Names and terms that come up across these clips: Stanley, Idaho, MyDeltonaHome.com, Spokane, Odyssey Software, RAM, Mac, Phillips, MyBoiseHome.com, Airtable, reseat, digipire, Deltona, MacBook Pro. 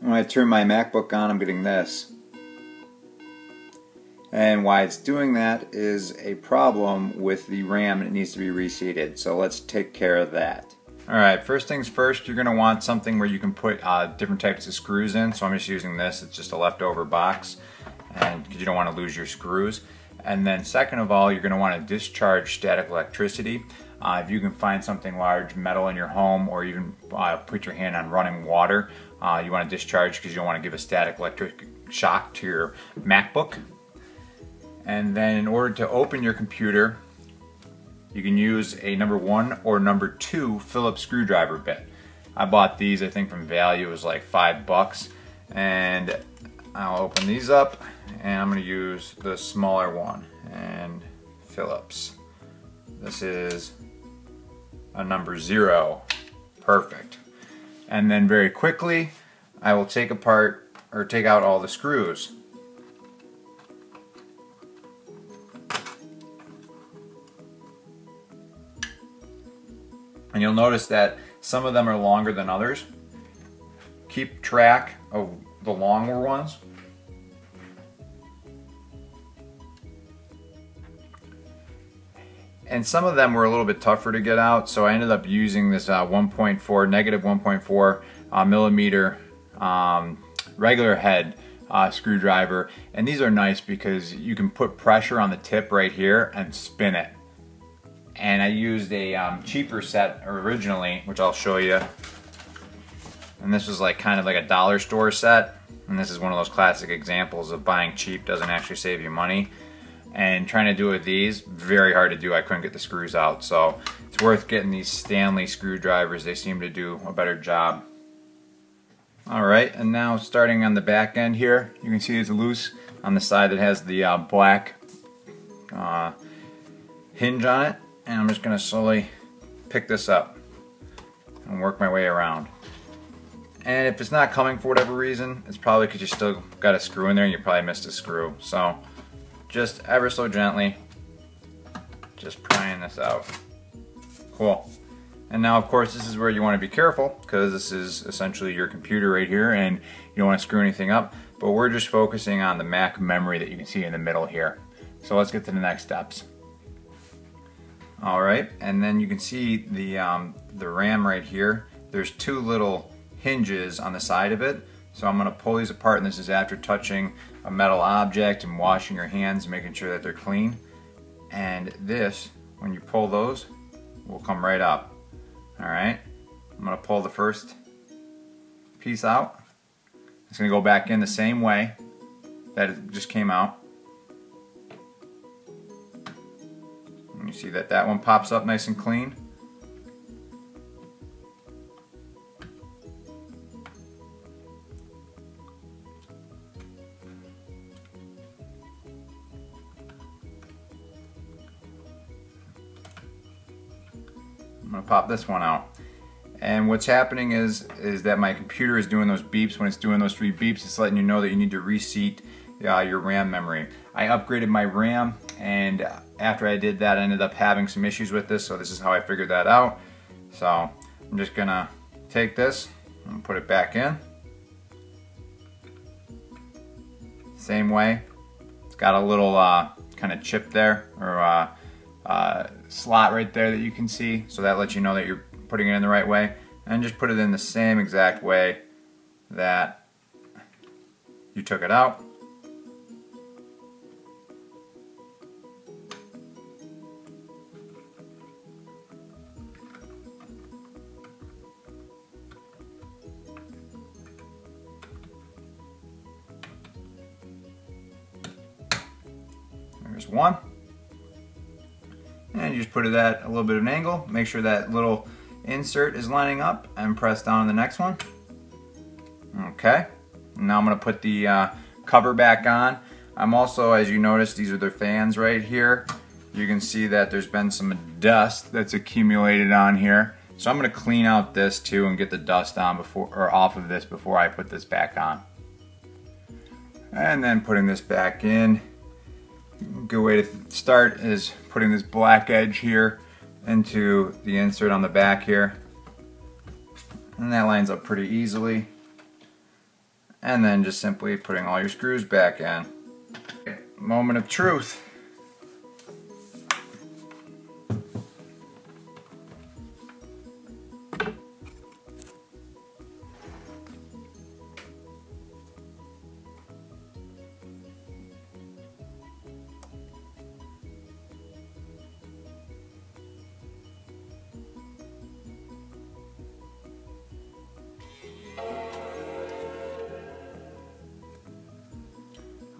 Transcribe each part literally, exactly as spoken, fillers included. When I turn my MacBook on, I'm getting this. And why it's doing that is a problem with the RAM, and it needs to be reseated. So let's take care of that. Alright, first things first, you're going to want something where you can put uh, different types of screws in. So I'm just using this, it's just a leftover box, and because you don't want to lose your screws. And then second of all, you're going to want to discharge static electricity. Uh, if you can find something large, metal in your home, or even uh, put your hand on running water, uh, you want to discharge because you don't want to give a static electric shock to your MacBook. And then in order to open your computer, you can use a number one or number two Phillips screwdriver bit. I bought these, I think from Value, it was like five bucks. And I'll open these up, and I'm gonna use the smaller one, and Phillips. This is a number zero, perfect. And then very quickly, I will take apart, or take out all the screws. And you'll notice that some of them are longer than others. Keep track of the longer ones. And some of them were a little bit tougher to get out, so I ended up using this uh, one point four, negative one point four uh, millimeter um, regular head uh, screwdriver. And these are nice because you can put pressure on the tip right here and spin it. And I used a um, cheaper set originally, which I'll show you. And this was like kind of like a dollar store set. And this is one of those classic examples of buying cheap doesn't actually save you money. And trying to do it with these, very hard to do. I couldn't get the screws out. So it's worth getting these Stanley screwdrivers. They seem to do a better job. All right, and now starting on the back end here, you can see it's loose on the side that has the uh, black uh, hinge on it. And I'm just going to slowly pick this up and work my way around. And if it's not coming for whatever reason, it's probably because you still got a screw in there and you probably missed a screw. So just ever so gently, just prying this out. Cool. And now, of course, this is where you want to be careful, because this is essentially your computer right here and you don't want to screw anything up. But we're just focusing on the Mac memory that you can see in the middle here. So let's get to the next steps. All right, and then you can see the, um, the RAM right here. There's two little hinges on the side of it. So I'm gonna pull these apart, and this is after touching a metal object and washing your hands, making sure that they're clean. And this, when you pull those, will come right up. All right, I'm gonna pull the first piece out. It's gonna go back in the same way that it just came out. You see that that one pops up nice and clean. I'm gonna pop this one out. And what's happening is is that my computer is doing those beeps. When it's doing those three beeps, it's letting you know that you need to reseat uh, your RAM memory. I upgraded my RAM, and uh, after I did that, I ended up having some issues with this, so this is how I figured that out. So I'm just gonna take this and put it back in. Same way. It's got a little uh, kind of chip there, or uh, uh, slot right there that you can see, so that lets you know that you're putting it in the right way. And just put it in the same exact way that you took it out. One, and you just put it at a little bit of an angle, make sure that little insert is lining up, and press down on the next one. Okay, now I'm going to put the uh, cover back on. I'm also, as you notice, these are their fans right here. You can see that there's been some dust that's accumulated on here, so I'm going to clean out this too and get the dust on before, or off of this, before I put this back on. And then putting this back in. Good way to start is putting this black edge here into the insert on the back here, and that lines up pretty easily. and then just simply putting all your screws back in. Moment of truth.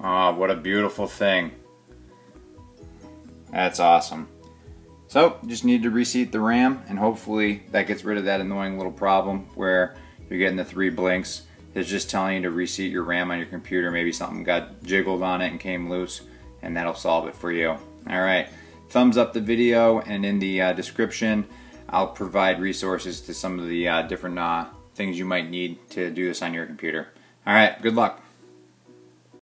Oh, what a beautiful thing. That's awesome. So, just need to reseat the RAM, and hopefully that gets rid of that annoying little problem where you're getting the three blinks. It's just telling you to reseat your RAM on your computer. Maybe something got jiggled on it and came loose, and that'll solve it for you. Alright, thumbs up the video, and in the uh, description I'll provide resources to some of the uh, different uh, things you might need to do this on your computer. Alright, good luck.